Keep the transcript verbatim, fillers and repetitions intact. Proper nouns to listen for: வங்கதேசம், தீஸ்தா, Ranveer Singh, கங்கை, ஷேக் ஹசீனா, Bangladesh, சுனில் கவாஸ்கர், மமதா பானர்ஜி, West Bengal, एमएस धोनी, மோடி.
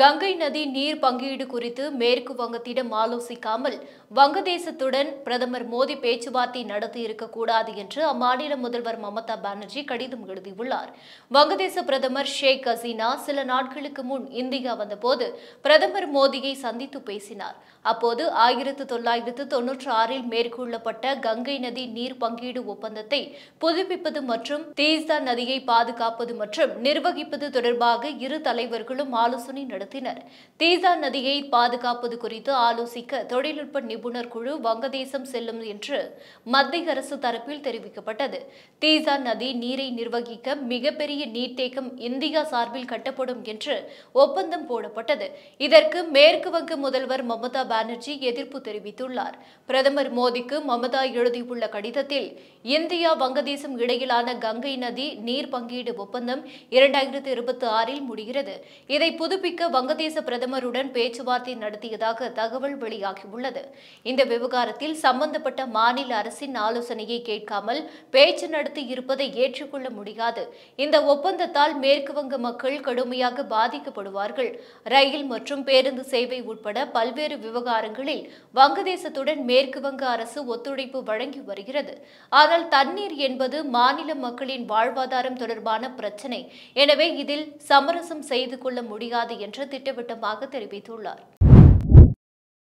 Gangai Nadi Neer Pangeedu Kurithu Merku Vangathidam ஆலோசிக்காமல் வங்கதேசத்துடன் பிரதமர் மோடி பேச்சுவார்த்தை நடத்தி இருக்க கூடாது என்று அம்மாநில முதல்வர் மமதா பானர்ஜி கடிதம் எழுதியுள்ளார். வங்கதேச பிரதமர் ஷேக் ஹசீனா சில நாட்களுக்கு முன் இந்தியா வந்தபோது பிரதமர் மோடியை சந்தித்து பேசினார். அப்போது ஆயிரத்து தொள்ளாயிரத்து தொண்ணூற்று ஆறில் மேற்கொள்ளப்பட்ட கங்கை நதி நீர் பங்கீடு ஒப்பந்தத்தை புதுப்பிப்பது மற்றும் தீஸ்தா நதியை பாதுகாப்பது மற்றும் நிர்வகிப்பது தொடர்பாக இரு தலைவர்களும் ஆலோசனை நடத்தினர். தீஸ்தா நதியை பாதுகாப்பது குறித்து ஆலோசிக்க தொழில்நுட்ப நிபுணர் குழு வங்கதேசம் செல்லும் என்று மத்திய அரசு தரப்பில் தெரிவிக்கப்பட்டது. தீஸ்தா நதி நீரை நிர்வகிக்க மிகப்பெரிய நீர்த்தேக்கம் இந்தியா சார்பில் கட்டப்படும் என்று ஒப்பந்தம் போடப்பட்டது. இதற்கு மேற்கு வங்க முதல்வர் மமதா பானர்ஜி எதிர்ப்பு தெரிவித்துள்ளார். பிரதமர் மோடிக்கு மமதா எழுதியுள்ள கடிதத்தில் இந்தியா வங்கதேசம் இடையிலான கங்கை நதி நீர் பங்கீடு ஒப்பந்தம் இரண்டாயிரத்து இருபத்தி ஆறில் முடிகிறது. இதை புதுப்பிக்க வங்கதேச பிரதமருடன் பேச்சுவார்த்தை நடத்தியதாக தகவல் வெளியாகியுள்ளது. இந்த விவகாரத்தில் சம்பந்தப்பட்ட மாநில அரசின் ஆலோசனையை கேட்காமல் பேச்சு நடத்தி இருப்பதை ஏற்றுக்கொள்ள முடியாது. இந்த ஒப்பந்தத்தால் மேற்குவங்க மக்கள் கடுமையாக பாதிக்கப்படுவார்கள். ரயில் மற்றும் பேருந்து சேவை உட்பட பல்வேறு விவகாரங்களில் வங்கதேசத்துடன் மேற்குவங்க அரசு ஒத்துழைப்பு வழங்கி வருகிறது. ஆனால் தண்ணீர் என்பது மாநில மக்களின் வாழ்வாதாரம் தொடர்பான பிரச்சினை. எனவே இதில் சமரசம் செய்து கொள்ள முடியாது என்று திட்டவட்டமாக தெரிவித்துள்ளார்.